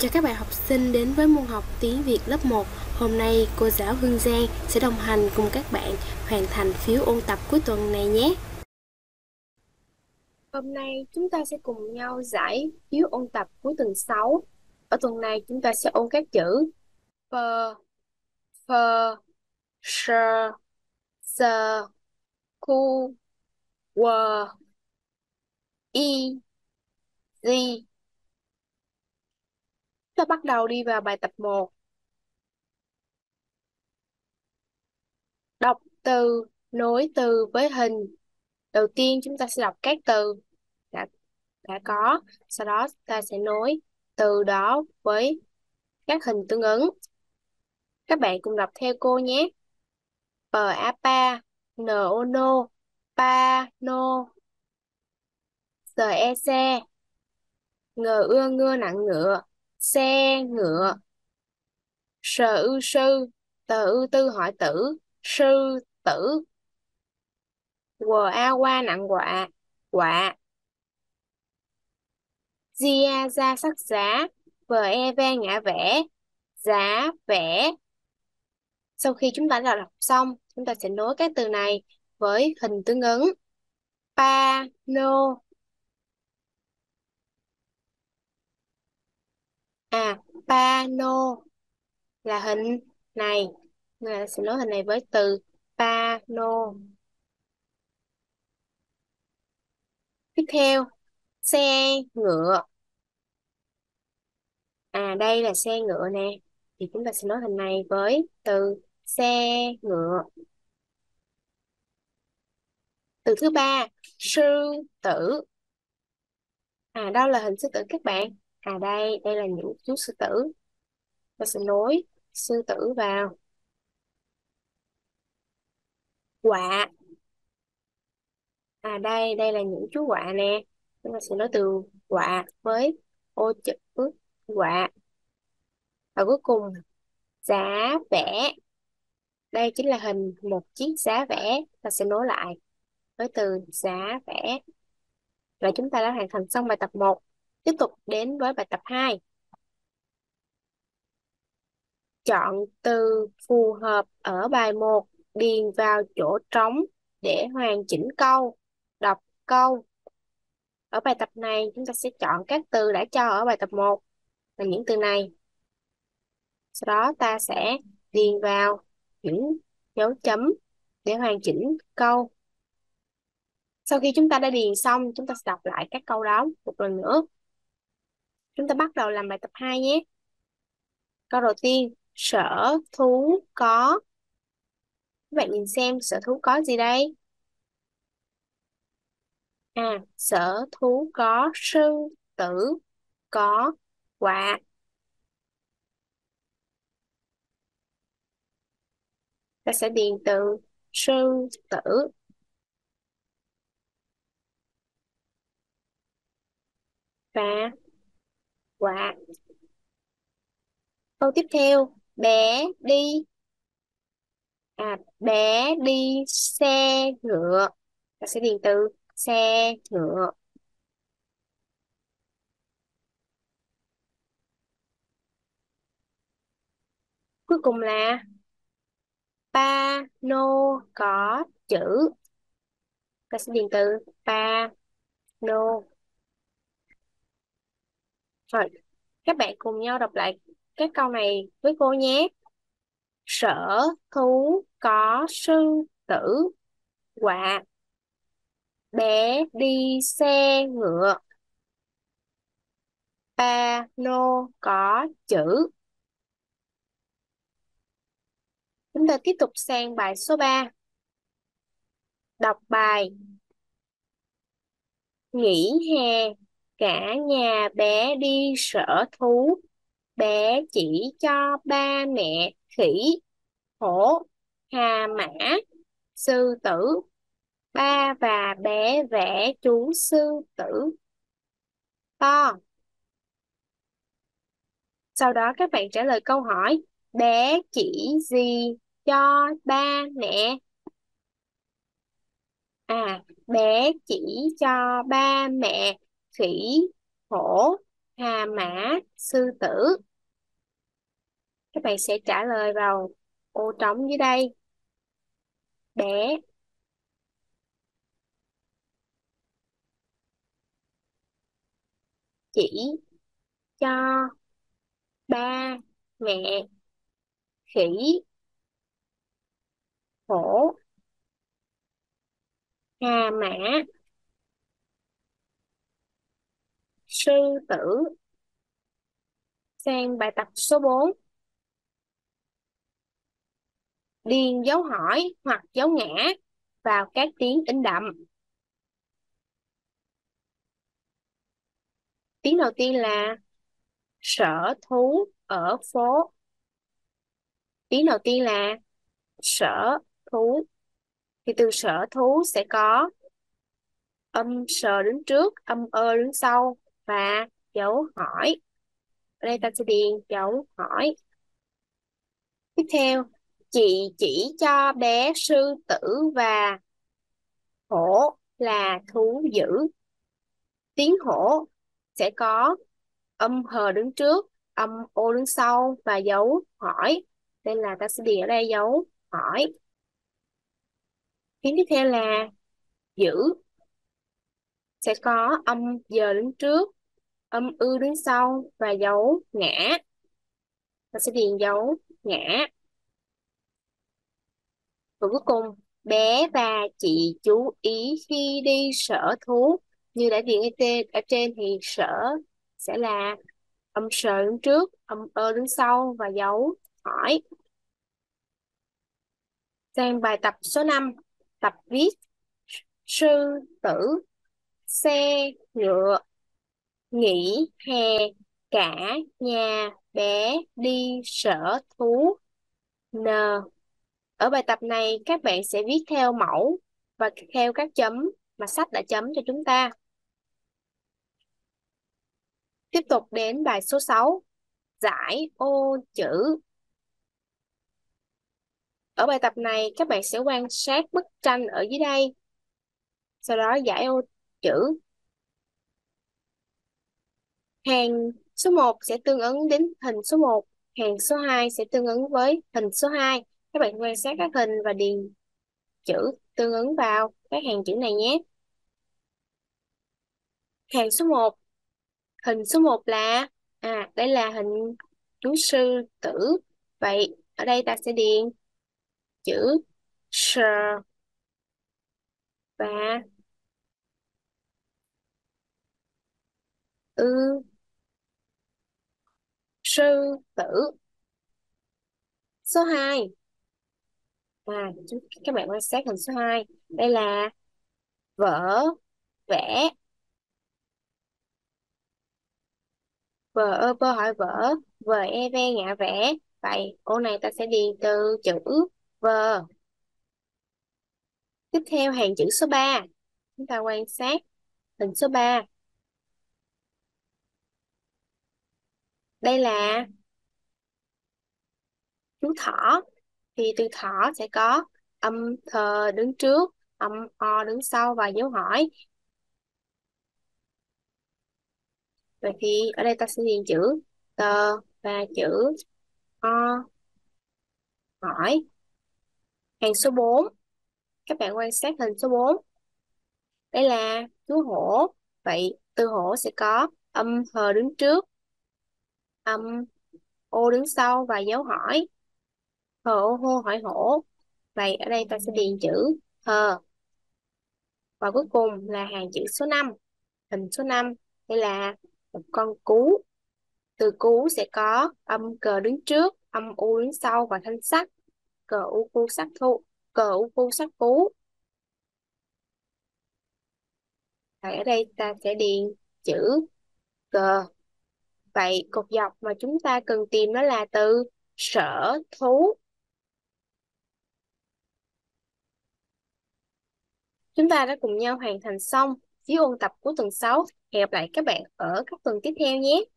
Chào các bạn học sinh đến với môn học tiếng Việt lớp 1. Hôm nay cô giáo Hương Giang sẽ đồng hành cùng các bạn hoàn thành phiếu ôn tập cuối tuần này nhé. Hôm nay chúng ta sẽ cùng nhau giải phiếu ôn tập cuối tuần 6. Ở tuần này chúng ta sẽ ôn các chữ P, F, S, Q, W, I, Z. Ta bắt đầu đi vào bài tập 1. Đọc từ, nối từ với hình. Đầu tiên chúng ta sẽ đọc các từ đã có, sau đó ta sẽ nối từ đó với các hình tương ứng. Các bạn cùng đọc theo cô nhé. Pa, no, pano, se, ngờ ưa ngưa nặng ngựa, xe ngựa. Sờ ư sư, tờ ư tư hỏi tử, sư tử. Quờ a qua nặng quạ, quạ. Gia ra sắc giá, vờ e ve ngã vẽ, giá vẽ. Sau khi chúng ta đã đọc xong, chúng ta sẽ nối các từ này với hình tương ứng. Pano. Pano là hình này. Người sẽ nối hình này với từ pano. Tiếp theo, xe ngựa. Đây là xe ngựa nè. Thì chúng ta sẽ nối hình này với từ xe ngựa. Từ thứ ba, sư tử. Đâu là hình sư tử các bạn? Đây là những chú sư tử. Ta sẽ nối sư tử vào. Quạ. Đây là những chú quạ nè. Chúng ta sẽ nối từ quạ với ô chữ quạ. Và cuối cùng, giá vẽ. Đây chính là hình một chiếc giá vẽ. Ta sẽ nối lại với từ giá vẽ. Và chúng ta đã hoàn thành xong bài tập 1. Tiếp tục đến với bài tập 2. Chọn từ phù hợp ở bài 1, điền vào chỗ trống để hoàn chỉnh câu, đọc câu. Ở bài tập này chúng ta sẽ chọn các từ đã cho ở bài tập 1 là những từ này. Sau đó ta sẽ điền vào những dấu chấm để hoàn chỉnh câu. Sau khi chúng ta đã điền xong, chúng ta sẽ đọc lại các câu đó một lần nữa. Chúng ta bắt đầu làm bài tập 2 nhé. Câu đầu tiên, sở thú có. Các bạn nhìn xem sở thú có gì đây? Sở thú có sư tử, có quạ. Ta sẽ điền từ sư tử. Và quạ. Câu tiếp theo, bé đi. Bé đi xe ngựa. Ta sẽ điền từ xe ngựa. Cuối cùng là pano có chữ. Ta sẽ điền từ pano. Rồi, các bạn cùng nhau đọc lại các câu này với cô nhé. Sở thú có sư tử, quạ. Bé đi xe ngựa. Pano có chữ. Chúng ta tiếp tục sang bài số 3. Đọc bài. Nghỉ hè, cả nhà bé đi sở thú. Bé chỉ cho ba mẹ khỉ, hổ, hà mã, sư tử. Ba và bé vẽ chú sư tử to. Sau đó các bạn trả lời câu hỏi. Bé chỉ gì cho ba mẹ? Bé chỉ cho ba mẹ khỉ, hổ, hà mã, sư tử. Các bạn sẽ trả lời vào ô trống dưới đây. Bé. Chỉ. Cho. Ba. Mẹ. Khỉ. Hổ. Hà mã. Sư tử. Sang bài tập số 4. Điền dấu hỏi hoặc dấu ngã vào các tiếng in đậm. Tiếng đầu tiên là sở thú ở phố. Tiếng đầu tiên là sở thú. Thì từ sở thú sẽ có âm sờ đứng trước, âm ơ đứng sau và dấu hỏi. Ở đây ta sẽ điền dấu hỏi. Tiếp theo, chị chỉ cho bé sư tử và hổ là thú dữ. Tiếng hổ sẽ có âm hờ đứng trước, âm ô đứng sau và dấu hỏi. Nên là ta sẽ điền ở đây dấu hỏi. Tiếng tiếp theo là dữ. Sẽ có âm giờ đứng trước, âm ư đứng sau và dấu ngã. Ta sẽ điền dấu ngã. Và cuối cùng, bé và chị chú ý khi đi sở thú. Như đã điền ở trên thì sở sẽ là âm sờ đứng trước, âm ơ đứng sau và dấu hỏi. Sang bài tập số 5, tập viết sư tử, xe ngựa, nghỉ hè, cả nhà bé đi sở thú. N. Ở bài tập này các bạn sẽ viết theo mẫu và theo các chấm mà sách đã chấm cho chúng ta. Tiếp tục đến bài số 6, giải ô chữ. Ở bài tập này các bạn sẽ quan sát bức tranh ở dưới đây, sau đó giải ô chữ. Hàng số 1 sẽ tương ứng đến hình số 1, hàng số 2 sẽ tương ứng với hình số 2. Các bạn quan sát các hình và điền chữ tương ứng vào các hàng chữ này nhé. Hàng số 1, hình số 1 là, đây là hình chú sư tử. Vậy ở đây ta sẽ điền chữ sờ và sư tử. Số 2. Các bạn quan sát hình số 2. Đây là vở vẽ. Vở câu hỏi vở, vờ e ve ngã vẽ. Vậy ô này ta sẽ điền từ chữ vờ. Tiếp theo hàng chữ số 3. Chúng ta quan sát hình số 3. Đây là chú thỏ. Thì từ thỏ sẽ có âm thờ đứng trước, âm o đứng sau và dấu hỏi. Vậy thì ở đây ta sẽ điền chữ tờ và chữ o hỏi. Hàng số 4. Các bạn quan sát hình số 4. Đây là chú hổ. Vậy từ hổ sẽ có âm hờ đứng trước, âm ô đứng sau và dấu hỏi. Hổ hô hỏi hổ. Vậy ở đây ta sẽ điền chữ hờ. Và cuối cùng là hàng chữ số 5. Hình số 5. Đây là một con cú. Từ cú sẽ có âm cờ đứng trước, âm u đứng sau và thanh sắt. Cờ u cu sắt thu. Cờ u cu sắt cú. Vậy ở đây ta sẽ điền chữ cờ. Vậy cột dọc mà chúng ta cần tìm đó là từ sở thú. Chúng ta đã cùng nhau hoàn thành xong phiếu ôn tập của tuần 6. Hẹn gặp lại các bạn ở các tuần tiếp theo nhé.